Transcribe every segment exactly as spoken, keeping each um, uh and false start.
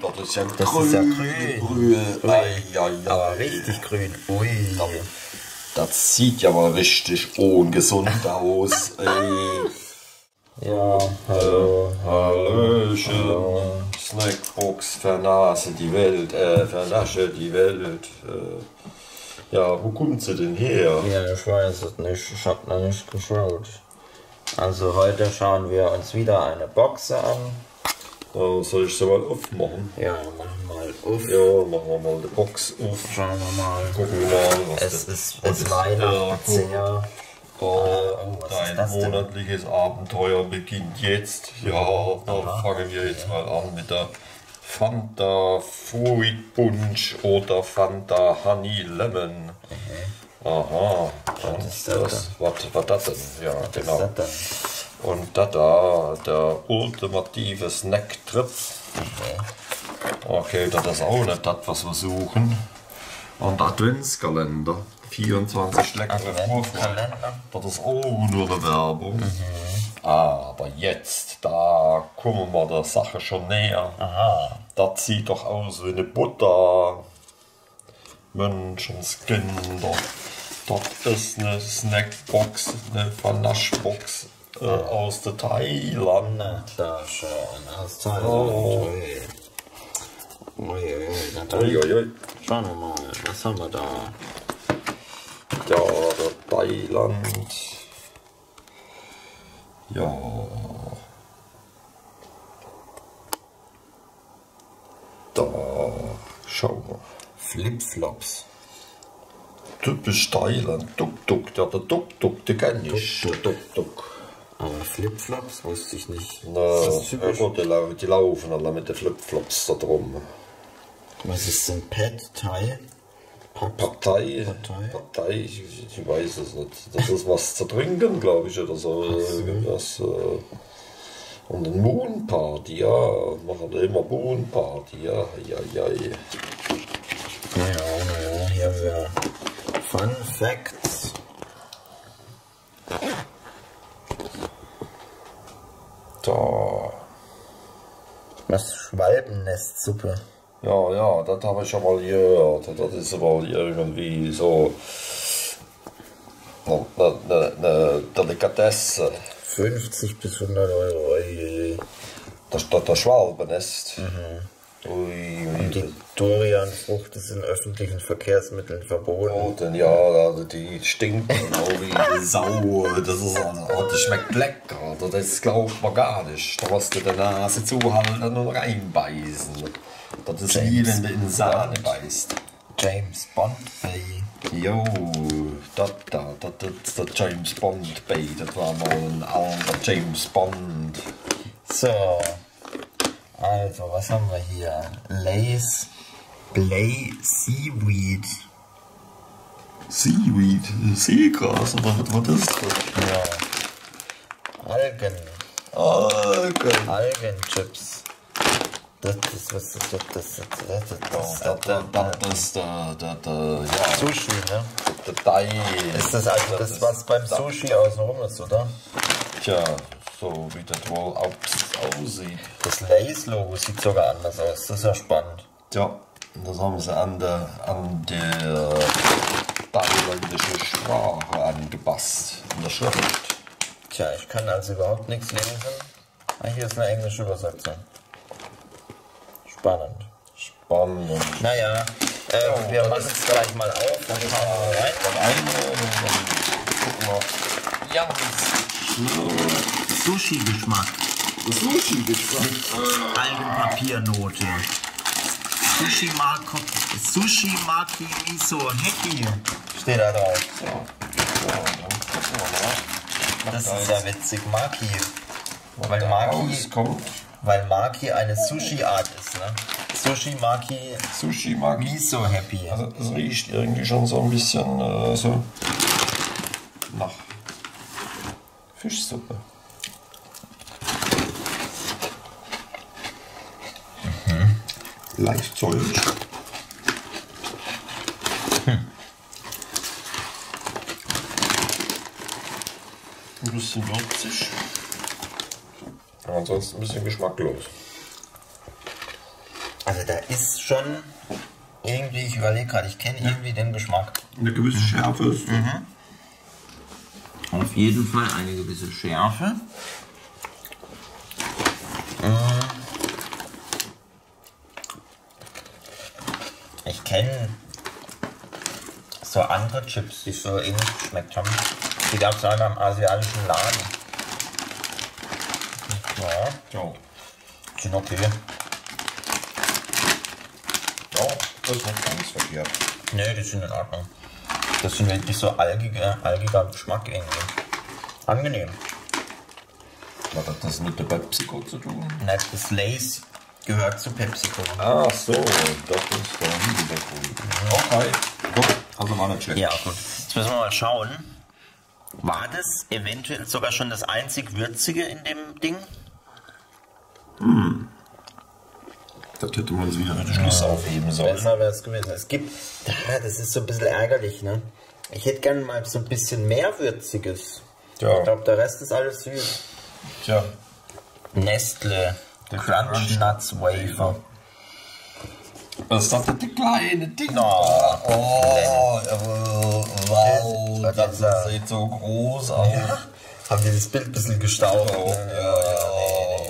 doch, das ist ja das grün. Ist ja grün. grün. grün. Ei, ja, ja. Aber richtig grün. Ui. Das sieht ja mal richtig ungesund aus. Ey. Ja, hallo. Hallöchen. Hallo. Snackbox, Vernasche die Welt. Äh, Vernasche die Welt. Äh. Ja, wo kommt sie denn her? Ja, ich weiß es nicht. Ich hab noch nicht geschaut. Also heute schauen wir uns wieder eine Box an. Oh, soll ich sie mal aufmachen? Ja, machen wir mal auf. Ja, machen wir mal die Box auf. Schauen wir mal. Gucken wir mal, was es das ist. Es ist Weihnachten. Ja, oh, oh, dein monatliches denn? Abenteuer beginnt jetzt. Ja, da fangen wir jetzt mal an mit der Fanta Fruit Punch oder Fanta Honey Lemon. Mhm. Aha, was ist das? Was war das denn? Ja, was genau. Ist das denn? Und da da, der ultimative Snack-Trip. Okay, das ist auch nicht das, was wir suchen. Und Adventskalender. vierundzwanzig leckere Wurfkalender. Das ist auch nur eine Werbung. Mhm. Aber jetzt, da kommen wir der Sache schon näher. Aha. Das sieht doch aus wie eine Butter. Menschenskinder. Das ist eine Snackbox, eine Vernasche-Box. Äh, aus der Thailand. Da schon, aus Thailand. Oh. Uiuiui, natürlich. Schauen wir mal, was haben wir da? Ja, der Thailand. Ja. Da, schau mal. Flipflops. Typisch Thailand. Tuk-Tuk, ja, der Tuk-Tuk, der kenne ich. Tuk-Tuk. Aber Flipflops wusste ich nicht. Na, das ist typisch. Ja, die, die laufen alle mit den Flipflops da drum. Was ist denn Pad Thai? Pad Thai? Pad Thai? Ich, ich weiß es nicht. Das ist was zu trinken, glaube ich, oder so. Das, äh Und ein Moon-Party, ja. Machen da immer Moon-Party, ja. Ja, ja, ja. Naja, naja, hier wäre Fun Facts. Da. Was? Schwalbennestsuppe? Ja, ja, das habe ich schon mal gehört. Das ist aber irgendwie so eine, eine, eine Delikatesse. fünfzig bis hundert Euro. Das ist der Schwalbennest. Mhm. Ui, und die Dorianfrucht ist in öffentlichen Verkehrsmitteln verboten. Oh, denn ja, also die stinken auch wie Sau. Das ist, oh, das schmeckt lecker. Das glaubt man gar nicht. Da musst du die Nase zuhalten und reinbeißen. Das ist wie wenn du in Sahne beißt. James Bond Bay. Jo, das ist der James Bond Bay. Das war mal ein alter James Bond. So. Also, was haben wir hier? Lay's Play Seaweed. Seaweed? Seegras? Was ist das? Ja. Algen. Algen. Algenchips. Das ist was. Das ist das. Das, das, das, das ist der. Ja. Sushi, ne? Das Thai. Ist das also das, was beim Sushi außen rum ist, oder? Tja. So wie das wohl aussieht. Das Lay's-Logo sieht sogar anders aus, das ist ja spannend. Ja, das haben sie an der, an der thailändischen Sprache angepasst, in der Schrift. Tja, ich kann also überhaupt nichts lesen. Ah, hier ist eine englische Übersetzung. Spannend. Spannend. Naja, äh, ja, wir machen es gleich mal auf. Dann wir mal rein. Dann gucken wir. Ja. So. Sushi-Geschmack. Sushi-Geschmack. Mit Algenpapiernote. Sushi-Maki Sushi Miso Heki. Steht da drauf. So. So, das ist ja witzig. Maki. Weil Maki, weil Maki eine Sushi-Art ist. Ne? Sushi-Maki Sushi Maki Miso Happy. Also es riecht irgendwie schon so ein bisschen äh, so nach Fischsuppe. Leicht säuerlich. Hm. Ein bisschen würzig. Ansonsten ein bisschen geschmacklos. Also da ist schon irgendwie, ich überlege gerade, ich kenne irgendwie den Geschmack. Eine gewisse Schärfe ist. Mhm. Auf jeden Fall eine gewisse Schärfe. Ich kenne so andere Chips, die so ähnlich geschmeckt haben. Die gab es auch beim asiatischen Laden. Ja, so. Sind okay. Ja, das ist nicht ganz verkehrt. Ne, die sind in Ordnung. Das sind wirklich so algiger, algiger Geschmack irgendwie. Angenehm. Was hat das mit der PepsiCo zu tun? Nein, das Lay's gehört zu PepsiCo. Ach so, das ist doch nicht cool. Okay, gut, also mal eine Check. Ja, gut. Jetzt müssen wir mal schauen. War das eventuell sogar schon das einzig Würzige in dem Ding? Hm. Das hätte man sich einen Schluss aufheben sollen. Besser wäre es gewesen. Es gibt, das ist so ein bisschen ärgerlich, ne? Ich hätte gerne mal so ein bisschen mehr Würziges. Ja. Ich glaube, der Rest ist alles süß. Tja. Nestle. Der Crunch-Nuts-Wafer. Was ist das denn, die kleine Ding? Oh, oh, oh, wow. Das, das, das sieht so groß aus. Ja. Haben wir das Bild ein bisschen gestaucht? Ja, ja, ja.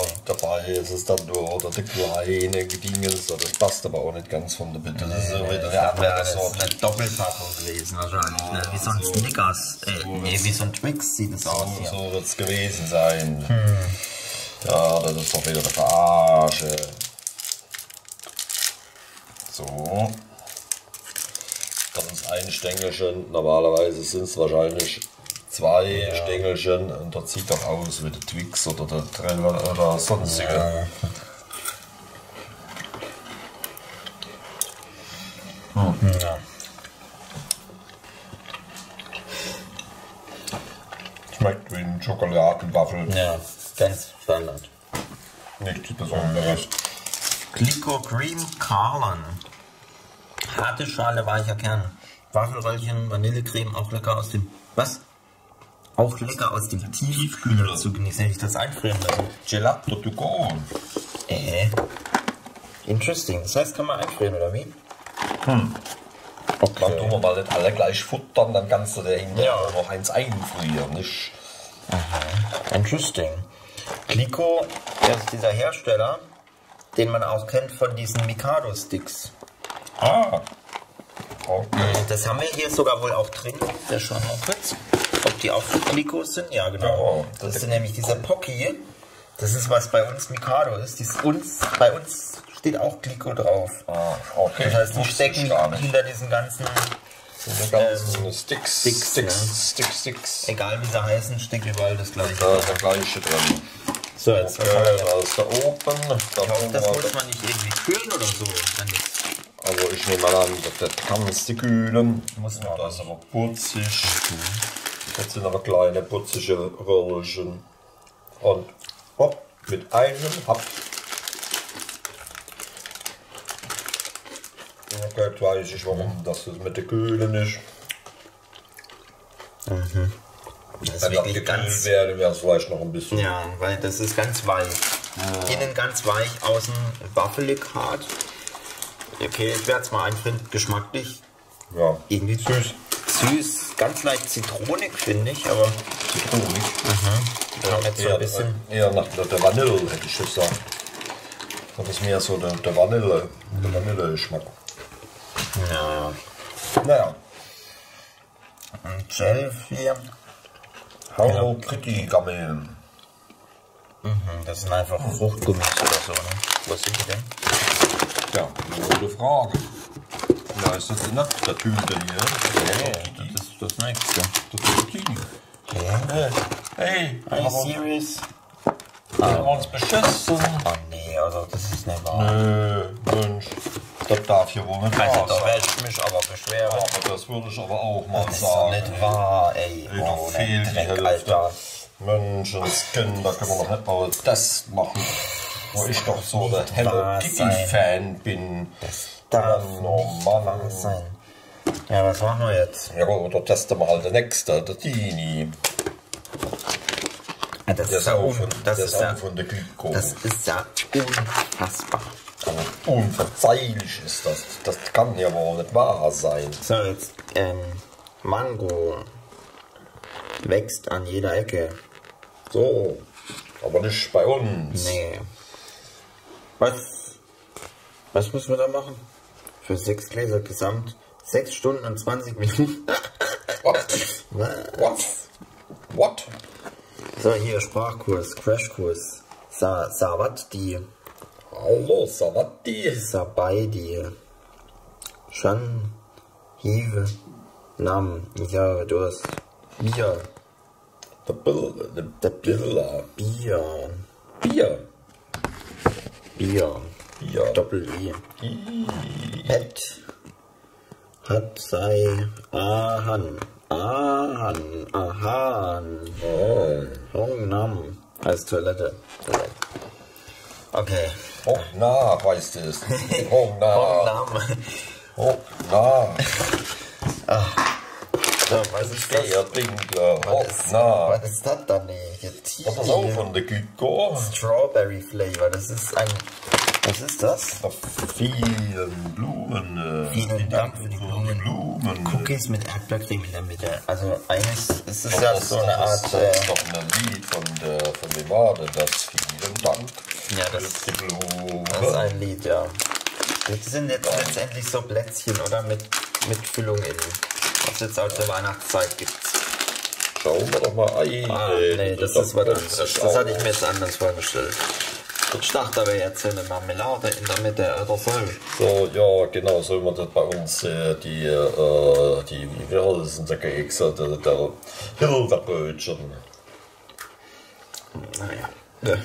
Und dabei ist es dann nur der kleine Dinge. Das passt aber auch nicht ganz von der Bitte. Das ist ja wieder eine andere Sorte. Eine Doppelpackung gewesen wahrscheinlich. Ah, wie so ein so Snickers. So äh, nee, wie so ein Twix sieht es so aus. So ja. Wird es gewesen sein. Hm. Ja, das ist doch wieder eine Verarsche. So. Das ist ein Stängelchen. Normalerweise sind es wahrscheinlich zwei ja. Stängelchen. Und das sieht doch aus wie der Twix oder der Trelle oder sonstige. Ja. Hm. Ja. Schmeckt wie ein Schokoladenwaffel. Ja, ganz Standard. Nichts Besonderes. Glico Cream Collon. Harte Schale, weicher Kern. Waffelröllchen, Vanillecreme, auch lecker aus dem... Was? Auch lecker aus dem Tiefkühler zu genießen. Ich das einfrieren lassen. Gelato to go. Äh. Interesting. Das heißt, kann man einfrieren, oder wie? Hm. Okay. Dann tun wir mal nicht alle gleich futtern, dann kannst du da hinterher ja. noch eins einfrieren, nicht? Aha. Interesting. Glico, das ist dieser Hersteller, den man auch kennt von diesen Mikado-Sticks. Ah, okay. Das haben wir hier sogar wohl auch drin. Wir schauen mal kurz, ob die auch Glico sind. Ja, genau. Ja, das, das sind nämlich diese Pocky. Das ist, was bei uns Mikado ist. Dies uns, bei uns steht auch Glico drauf. Ah, okay. Das heißt, die stecken hinter diesen ganzen, diese ganzen ähm, Sticks, Sticks, Sticks, ne? Sticks, Sticks. Egal wie sie heißen, steckt überall das gleiche. Da ist der gleiche drin. So, jetzt okay, da ist der Open. Da glaub, das muss man nicht irgendwie kühlen oder so. Also ich nehme mal an, das kannst du kühlen. Muss man das ist aber putzig. Mhm. Das sind aber kleine putzige Röllchen. Und hopp, mit einem Happ. Okay, jetzt weiß ich warum, dass das mit der Kühle nicht. Mhm. Das ist wirklich gekühlt ganz werden, wäre es vielleicht noch ein bisschen. Ja, weil das ist ganz weich. Ja. Innen ganz weich, außen waffelig hart. Okay, ich werde es mal einfrieren, geschmacklich. Ja. Irgendwie süß. Süß, ganz leicht zitronig, finde ich, aber. Zitronig? Mhm. Ja, jetzt eher, so ein bisschen. Eher nach der Vanille, hätte ich gesagt. Das ist mehr so der, der Vanille, mhm. der Vanille-Geschmack. Ja. Naja. Und Trelle hier. Hello Kitty Gammeln. Mhm, das sind einfach Fruchtgummis oder so, ne? Was sind die denn? Ja, eine gute Frage. Da ist das in der Tüte hier. Nee, das ist das nächste. Das ist Kitty. Hey, hey, hey, serious? Wir haben uns beschissen. Oh nee, also das ist nicht wahr. Nö, Mensch. Das darf hier wohl nicht also, wahr sein. Da werde ich mich aber beschweren. Aber das würde ich aber auch mal das sagen. Das ist doch nicht wahr, ey. Ey oh, da fehlt die Hälfte. Alter. Menschenskind, da können wir doch nicht mal das machen. Wo ich doch so der Hello Kitty-Fan bin. Das darf nicht wahr sein. Ja, was machen wir jetzt? Ja, oder testen wir halt den nächsten, der Tini. Das, das ist ja unfassbar. Unverzeihlich ist das. Das kann ja wohl nicht wahr sein. So, jetzt, ähm, Mango wächst an jeder Ecke. So, aber nicht bei uns. Nee. Was? Was müssen wir da machen? Für sechs Gläser gesamt sechs Stunden und zwanzig Minuten. What? Was? What? What? So, hier Sprachkurs, Crashkurs. Sa Sawatti. Hallo, Sawatti. Sabaidi. Shan. Hive. Nam. Ich habe Durst. Bier. The Bill. The Bill. Bier. Bier. Bier. Bier. Doppel-I. Het. Hat sei. Ahan. Ahan. Ahan. Oh. Hong Nam. Als Toilette. Okay. Hoch nah heißt es. Hoch nah. Hoch nah. Hoch nah. So, was ist das? Der Dinkler. Hoch nah. Was ist das dann? Was ist das von der Glico? Strawberry Flavor. Das ist ein. Was ist das? Vielen Blumen. Vielen Dank für die Blumen. Blumen. Cookies mit Erdbeercreme in der Mitte. Also eines ist es ja so eine Art. Das ist doch ein Lied von der von dem Wade, das vielen Dank. Ja, das ist die Blume. Das ist ein Lied, ja. Das sind jetzt letztendlich so Plätzchen oder mit, mit Füllung innen. Was jetzt aus der Weihnachtszeit gibt. Schauen wir doch mal ein. Ah, nee, das, das ist was anderes. Das hatte ich mir jetzt anders vorgestellt. Ich dachte aber jetzt eine Marmelade in der Mitte oder so. So, ja, genau, so wie man das bei uns äh, die, äh, die, wie heißt das in der Keks, der, der Hilderbrötchen. Naja, ne.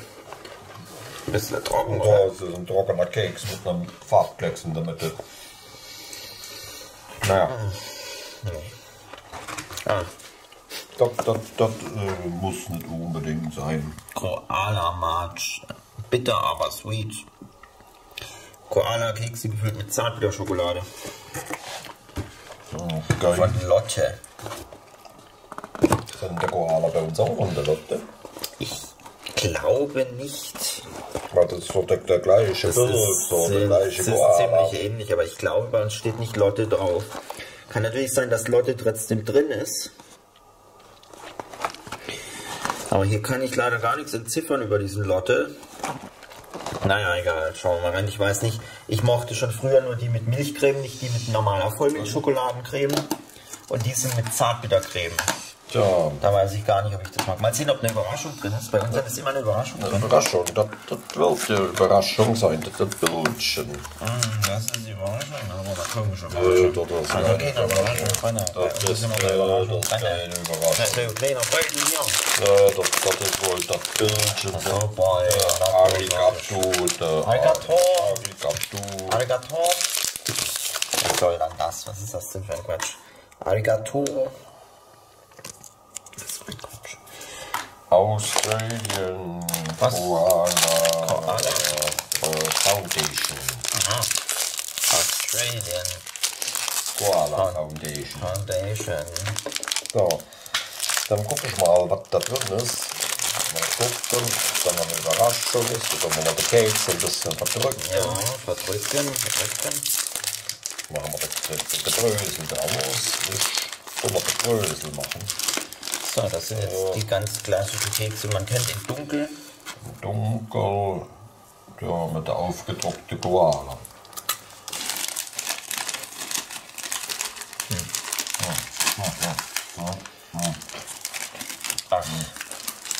Ein bisschen trocken, oder? Ja, das ist ein trockener Keks mit einem Farbklecks in der Mitte. Naja. Ja. Ah. Das, das, das äh, muss nicht unbedingt sein. Koala-Matsch. Bitter, aber sweet. Koala-Kekse gefüllt mit Zartbitterschokolade. Oh, geil. Von Lotte. Sind der Koala bei uns auch von der Lotte? Ich glaube nicht. Weil das ist so der, der gleiche Pilz, so der gleiche Koala. Das ist ziemlich ähnlich, aber ich glaube, bei uns steht nicht Lotte drauf. Kann natürlich sein, dass Lotte trotzdem drin ist. Aber hier kann ich leider gar nichts entziffern über diesen Lotte. Naja, egal, schauen wir mal rein. Ich weiß nicht, ich mochte schon früher nur die mit Milchcreme, nicht die mit normaler Vollmilchschokoladencreme. Und die sind mit Zartbittercreme. Tja. Da weiß ich gar nicht, ob ich das mag. Mal sehen, ob eine Überraschung drin ist. Bei uns ist immer eine Überraschung drin. Eine Überraschung, das, das wird eine Überraschung sein, das ist ein Bildchen. Das ist die Überraschung, aber da kommen wir schon mal. Nö, das ist keine Überraschung. Das ist keine Überraschung. Das ist eine kleine Brötchen hier. Ja, das ist wohl das Bildchen. Arigato. Arigato. Arigato. Arigato. Was soll dann das? Was ist das denn für ein Quatsch? Arigato. Australian Koala Foundation. Aha. Australian Koala Foundation. Foundation. So, dann gucke ich mal, was da drin ist. Mal gucken, dann haben wir Überraschung ist. Dann wir den Keks ein bisschen verdrücken. Ja, verdrücken, verdrücken. Machen wir das Gedrösel draus. Und wir das Gedrösel machen. So, das sind jetzt ja die ganz klassischen Kekse, man kennt in dunkel. Dunkel, ja, mit der aufgedruckten Koala. Hm. Ja, ja, ja, ja. Ach.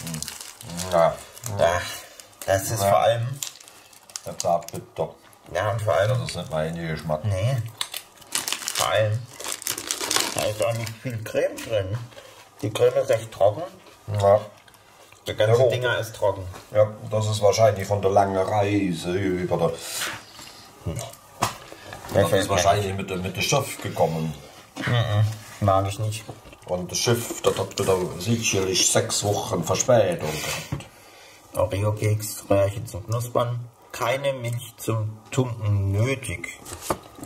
Hm. Ja, ja. Das ist ja vor allem. Der Zartbitter. Ja, und vor allem. Das ist nicht mein Geschmack. Nee. Vor allem. Da ist auch nicht viel Creme drin. Die Creme ist recht trocken. Ja. Der ganze ja, Dinger ist trocken. Ja, das ist wahrscheinlich von der langen Reise über der. Hm. Das ist wahrscheinlich mit, mit dem Schiff gekommen. Mhm. Mag ich nicht. Und das Schiff, das hat wieder sicherlich sechs Wochen Verspätung gehabt. Oreo-Keks, Röhrchen zum Knuspern. Keine Milch zum Tunken nötig.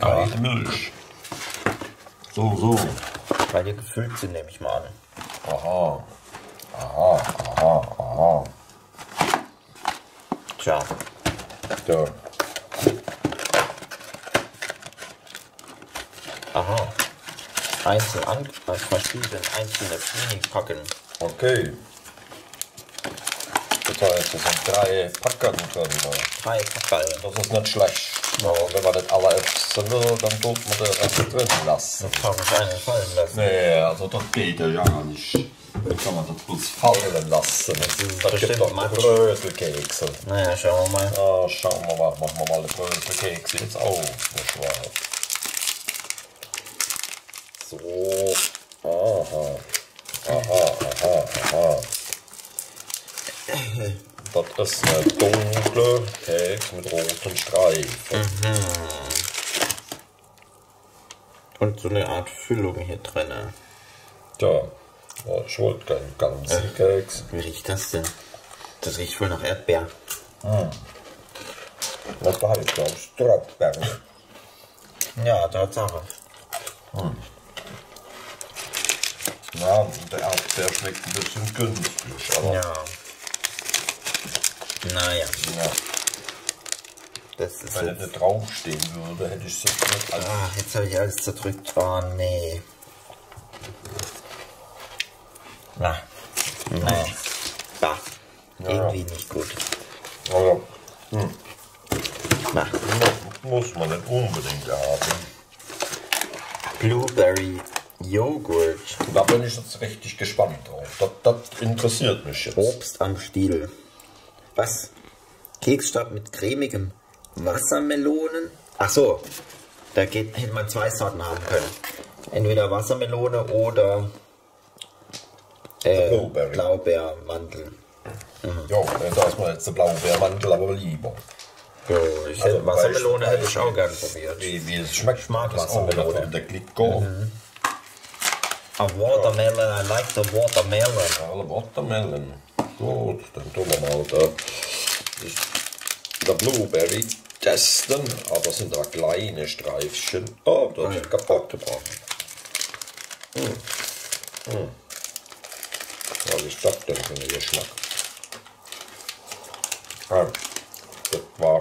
Keine ja. Milch. So, so. Weil die gefüllt sind, nehme ich mal an. Aha, aha, aha, aha. Tja. Ja. Aha. Einzeln an, also verschiedene einzelne Pini packen. Okay. Das heißt, das sind drei Packungen drin. Drei Packungen. Das ist nicht schlecht. Ja, wenn man das allererste will, dann tut man das erst drin lassen. Das kann man nicht fallen lassen. Nee, also das geht ja gar nicht. Dann kann man das bloß fallen lassen. Das, ist, das gibt doch Brötelkekse. Naja, schauen wir mal. Ah, schauen wir mal, machen wir mal die Brötelkekse jetzt auf. Das war. So. Aha. Aha, aha, aha. Das ist eine dunkle Kekse mit roten Streifen. Mhm. Und so eine Art Füllung hier drin. Tja, oh, ich wollte keinen ganzen äh, Keks. Wie riecht das denn? Das riecht wohl nach Erdbeeren. Hm. Was war das, glaube ich? Strawberry. Ja, Tatsache. Hm. Ja, der Erdbeer schmeckt ein bisschen günstig, aber... Ja. Naja. Ja. Das ist Wenn das draufstehen würde, hätte ich das nicht alles. Ah, jetzt habe ich alles zerdrückt. Oh, nee. Na. Ja. Naja. Bah. Ja. Irgendwie nicht gut. Also, hm. Na. Muss man nicht unbedingt haben. Blueberry Joghurt. Da bin ich jetzt richtig gespannt drauf. Das, das interessiert mich jetzt. Obst am Stiel. Was? Kekstab mit cremigem Wassermelonen? Ach so, da geht, hätte man zwei Sorten haben können. Entweder Wassermelone oder äh, Blaubeer. Blaubeermantel. Mhm. Jo, dann darf man jetzt den Blaubeermantel aber lieber. Jo, ich also hätte Wassermelone hätte ich auch gerne probiert. Wie, wie es schmeckt, mag das Wassermelone. Auch, der Glico. Mhm. A watermelon, I like the watermelon. Ja, watermelon. Gut, dann tun wir mal der, der Blueberry testen, aber sind da kleine Streifchen. Oh, das ist ja kaputt gebrochen. Hm. Hm. Was ist das denn für ein Geschmack? Ah, das war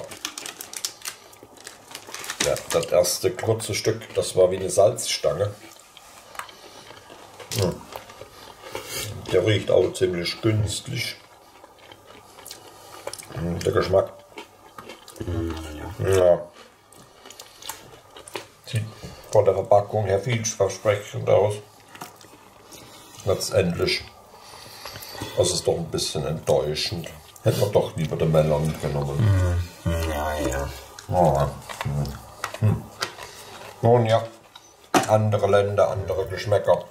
ja, das erste kurze Stück, das war wie eine Salzstange. Hm. Der riecht auch ziemlich günstig. Der Geschmack. Ja. Sieht von der Verpackung her vielversprechend aus. Letztendlich. Das ist doch ein bisschen enttäuschend. Hätten wir doch lieber den Melon genommen. Naja. Ja. Hm. Nun ja. Andere Länder, andere Geschmäcker.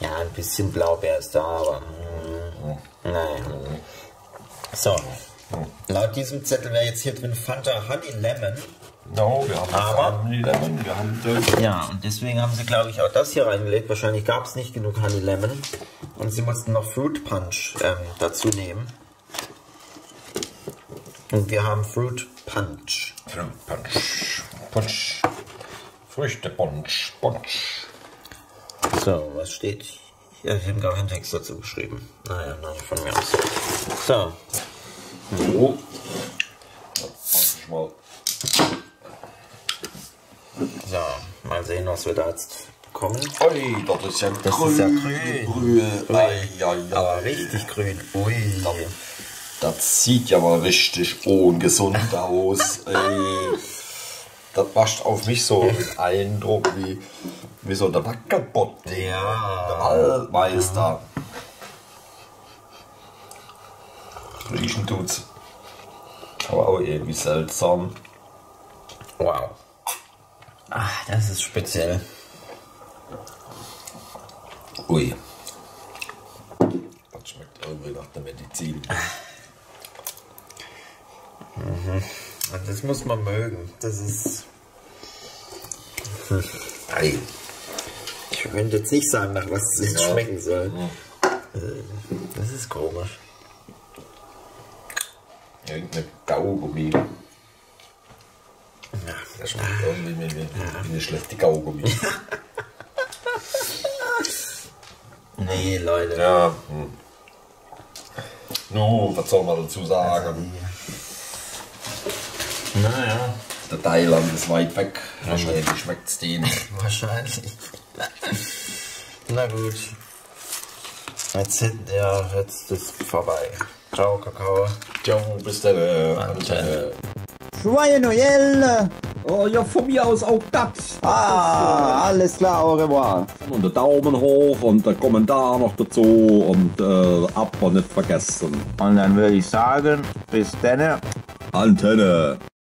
Ja, ein bisschen Blaubeer ist da, aber mm, naja. So, laut diesem Zettel wäre jetzt hier drin Fanta Honey Lemon. No, wir haben aber, Honey Lemon, wir haben das. Ja, und deswegen haben sie, glaube ich, auch das hier reingelegt. Wahrscheinlich gab es nicht genug Honey Lemon. Und sie mussten noch Fruit Punch ähm, dazu nehmen. Und wir haben Fruit Punch. Fruit Punch. Punch. Früchte Punch. Punch. So, was steht? Ja, ich habe gar keinen Text dazu geschrieben. Naja, nein, von mir aus. So. So. So, mal sehen, was wir da jetzt bekommen. Ui, das ist ja das grün. Ist ja grün. Ui. Ei, ei, ei. Aber richtig grün. Ui. Das sieht ja mal richtig ungesund aus. Ey. Das macht auf mich so einen Eindruck wie... Wie so der Wackerbot, ja. Der Allmeister. Ja. Riechen tut's. Aber auch irgendwie seltsam. Wow. Ach, das ist speziell. Ui. Das schmeckt irgendwie nach der Medizin. Mhm. Und das muss man mögen. Das ist... Ei. Ich könnte jetzt nicht sagen, nach was es jetzt ja. schmecken soll. Mhm. Das ist komisch. Irgendeine Kaugummi. Ja. Das schmeckt ah. irgendwie wie, wie, ja. wie eine schlechte Kaugummi. Nee, Leute. Ja. Hm. No, was soll man dazu sagen? Also, ja. Naja. Der Thailand ist weit weg, wahrscheinlich schmeckt es denen. Wahrscheinlich. Na gut. Jetzt sind ja, jetzt ist vorbei. Ciao, Kakao. Ciao, bis dann. Antenne. Joyeux Noël. Oh ja, von mir aus auch das. Ah, alles klar, au revoir. Und der Daumen hoch und der Kommentar noch dazu und äh, Abo nicht vergessen. Und dann würde ich sagen, bis dann. Antenne.